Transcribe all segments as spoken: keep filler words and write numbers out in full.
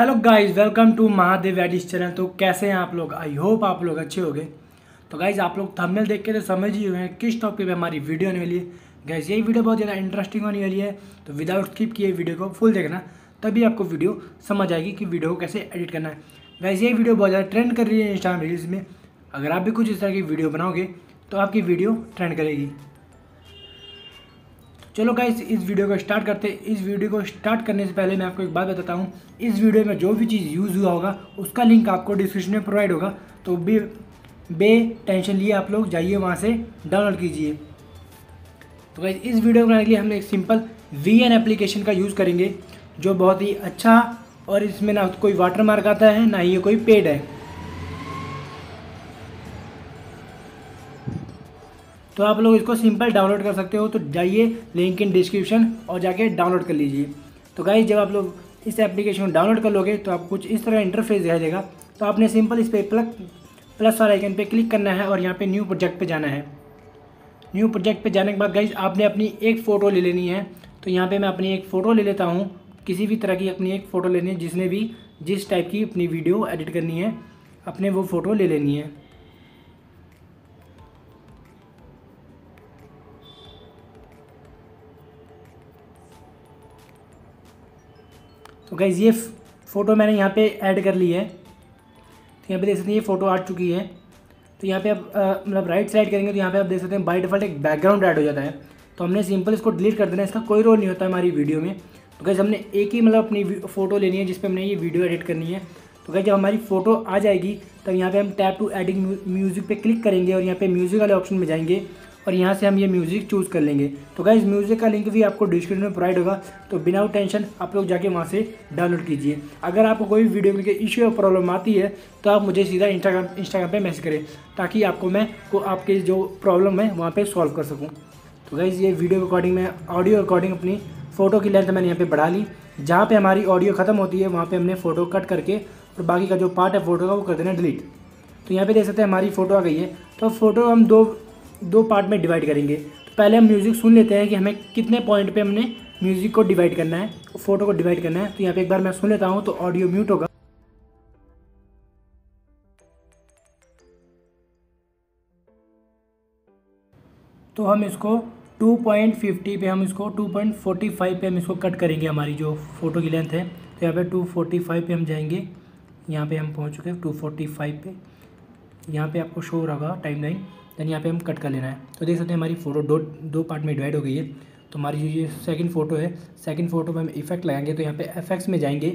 Hello guys, welcome to Mahadev edits channel. तो कैसे हैं आप लोग? आई होप आप लोग अच्छे होंगे। तो गाइस, आप लोग थंबनेल देख के तो समझ ही हुए हैं किस टॉपिक पे हमारी वीडियो आने वाली है। गाइस, यही वीडियो बहुत ज़्यादा इंटरेस्टिंग होने वाली है, तो विदाउट स्किप किए वीडियो को फुल देखना, तभी आपको वीडियो समझ आएगी कि वीडियो को कैसे एडिट करना है। गाइस, यही वीडियो बहुत ज़्यादा ट्रेंड कर रही है इंस्टाग्राम रील्स में। अगर आप भी कुछ इस तरह की वीडियो बनाओगे तो आपकी वीडियो ट्रेंड करेगी। चलो गाइस, इस वीडियो को स्टार्ट करते हैं। इस वीडियो को स्टार्ट करने से पहले मैं आपको एक बात बताता हूँ, इस वीडियो में जो भी चीज़ यूज़ हुआ होगा उसका लिंक आपको डिस्क्रिप्शन में प्रोवाइड होगा, तो बे बे टेंशन लिए आप लोग जाइए वहाँ से डाउनलोड कीजिए। तो गाइस, इस वीडियो बनाने के लिए हम एक सिंपल वी एन एप्लीकेशन का यूज़ करेंगे, जो बहुत ही अच्छा, और इसमें ना कोई वाटर मार्क आता है ना ही कोई पेड है। तो आप लोग इसको सिंपल डाउनलोड कर सकते हो, तो जाइए लिंक इन डिस्क्रिप्शन और जाके डाउनलोड कर लीजिए। तो गाइस, जब आप लोग इस एप्लीकेशन को डाउनलोड कर लोगे तो आपको कुछ इस तरह इंटरफेस दिखाई देगा। तो आपने सिंपल इस पर प्लस प्लस वाला आइकन पे क्लिक करना है और यहाँ पे न्यू प्रोजेक्ट पे जाना है। न्यू प्रोजेक्ट पे जाने के बाद गाइस, आपने अपनी एक फ़ोटो ले लेनी है। तो यहाँ पर मैं अपनी एक फ़ोटो ले लेता हूँ, किसी भी तरह की अपनी एक फ़ोटो लेनी है, जिसने भी जिस टाइप की अपनी वीडियो एडिट करनी है अपने वो फ़ोटो ले लेनी है। तो गाइस, ये फ़ोटो मैंने यहाँ पे ऐड कर ली है। तो यहाँ पे देख सकते हैं ये फ़ोटो आ चुकी है। तो यहाँ पे आप मतलब राइट साइड करेंगे तो यहाँ पे आप देख सकते हैं बाय डिफ़ॉल्ट एक बैकग्राउंड ऐड हो जाता है। तो हमने सिंपल इसको डिलीट कर देना है, इसका कोई रोल नहीं होता हमारी वीडियो में। तो गाइस, हमने एक ही मतलब अपनी फ़ोटो लेनी है जिसपे हमने ये वीडियो एडिट करनी है। तो गाइस, जब हमारी फ़ोटो आ जाएगी तब यहाँ पर हम टैप टू एडिंग म्यूज़िक पर क्लिक करेंगे और यहाँ पर म्यूज़िक वाले ऑप्शन में जाएंगे और यहाँ से हम ये म्यूज़िक चूज़ कर लेंगे। तो गाइस, म्यूज़िक का लिंक भी आपको डिस्क्रिप्शन में प्रोवाइड होगा, तो बिना टेंशन आप लोग जाके वहाँ से डाउनलोड कीजिए। अगर आपको कोई वीडियो में इश्यू या प्रॉब्लम आती है तो आप मुझे सीधा इंस्टाग्राम इंस्टाग्राम पे मैसेज करें, ताकि आपको मैं को आपके जो प्रॉब्लम है वहाँ पर सॉल्व कर सकूँ। तो गाइस, ये वीडियो रिकॉर्डिंग में ऑडियो रिकॉर्डिंग अपनी फ़ोटो की लेंथ मैंने यहाँ पर बढ़ा ली। जहाँ पर हमारी ऑडियो ख़त्म होती है वहाँ पर हमने फ़ोटो कट करके और बाकी का जो पार्ट है फ़ोटो का वो कर देना डिलीट। तो यहाँ पर देख सकते हैं हमारी फ़ोटो आ गई है। तो फ़ोटो हम दो दो पार्ट में डिवाइड करेंगे। तो पहले हम म्यूज़िक सुन लेते हैं कि हमें कितने पॉइंट पे हमने म्यूज़िक को डिवाइड करना है, फ़ोटो को डिवाइड करना है। तो यहाँ पे एक बार मैं सुन लेता हूँ, तो ऑडियो म्यूट होगा। तो हम इसको टू पॉइंट फिफ्टी पे हम इसको टू पॉइंट फोर्टी फाइव पे हम इसको कट करेंगे, हमारी जो फ़ोटो की लेंथ है। तो यहाँ पे टू फोर्टी फाइव पे हम जाएंगे। यहाँ पे हम पहुँच चुके हैं टू फोर्टी फाइव पे। यहाँ पे आपको शो रहा टाइम लाइन, देन यहाँ पे हम कट कर लेना है। तो देख सकते हैं हमारी फ़ोटो दो दो पार्ट में डिवाइड हो गई है। तो हमारी जो ये सेकंड फ़ोटो है, सेकंड फ़ोटो पे हम इफेक्ट लगाएंगे। तो यहाँ पे इफेक्ट्स में जाएंगे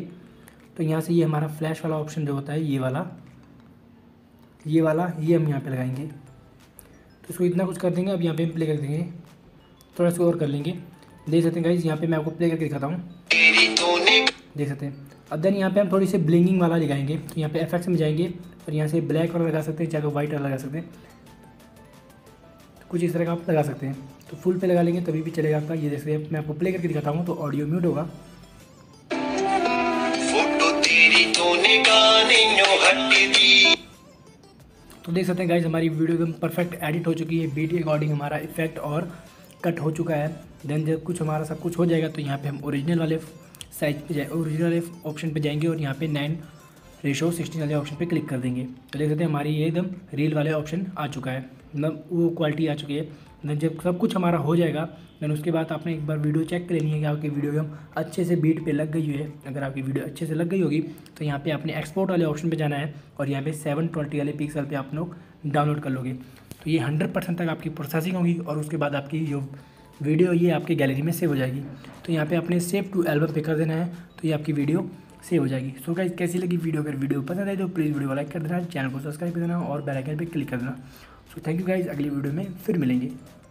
तो यहाँ से ये यह हमारा फ्लैश वाला ऑप्शन जो होता है, ये वाला ये वाला ये हम यहाँ पे लगाएंगे। तो इसको इतना कुछ कर देंगे। अब यहाँ पर हम प्ले कर देंगे, थोड़ा सा और कर लेंगे। देख सकते हैं गाइस, यहाँ पर मैं आपको प्ले करके दिखाता हूँ। देख सकते हैं। अब देन यहाँ पे हम थोड़ी सी ब्लिंगिंग वाला लगाएंगे। तो यहाँ पे इफेक्ट्स में जाएंगे और यहाँ से ब्लैक वाला लगा सकते हैं, चाहे वाइट वाला लगा सकते हैं। तो कुछ इस तरह का आप लगा सकते हैं। तो फुल पे लगा लेंगे तभी भी चलेगा आपका। ये देख सकते हैं, मैं आपको प्ले करके दिखाता हूँ। तो ऑडियो म्यूट होगा। तो देख सकते हैं गाइज, हमारी वीडियो एकदम परफेक्ट एडिट हो चुकी है। बीट के अकॉर्डिंग हमारा इफेक्ट और कट हो चुका है। देन जब कुछ हमारा सब कुछ हो जाएगा तो यहाँ पर हम ओरिजिनल वाले साइज पे जाए ओरिजिनल ऑप्शन पे जाएंगे और यहाँ पे नाइन रेशो सिक्सटीन वाले ऑप्शन पे क्लिक कर देंगे। तो देख सकते हैं हमारी ये एकदम रील वाले ऑप्शन आ चुका है, मतलब वो क्वालिटी आ चुकी है। देन जब सब कुछ हमारा हो जाएगा देन उसके बाद आपने एक बार वीडियो चेक कर लेनी है कि आपकी वीडियो एकदम अच्छे से बीट पे लग गई है। अगर आपकी वीडियो अच्छे से लग गई होगी तो यहाँ पर आपने एक्सपोर्ट वाले ऑप्शन पर जाना है और यहाँ पर सेवन ट्वेंटी वाले पिक्सल पर आप लोग डाउनलोड कर लोगे। तो ये हंड्रेड परसेंट तक आपकी प्रोसेसिंग होगी और उसके बाद आपकी जो वीडियो ये आपके गैलरी में सेव हो जाएगी। तो यहाँ पे आपने सेव टू एल्बम पे कर देना है, तो ये आपकी वीडियो सेव हो जाएगी। सो गाइस, कैसी लगी वीडियो? अगर वीडियो पसंद आए तो प्लीज़ वीडियो को लाइक कर देना, चैनल को सब्सक्राइब कर देना और बेल आइकन पे क्लिक कर देना। सो थैंक यू गाइस, अगली वीडियो में फिर मिलेंगे।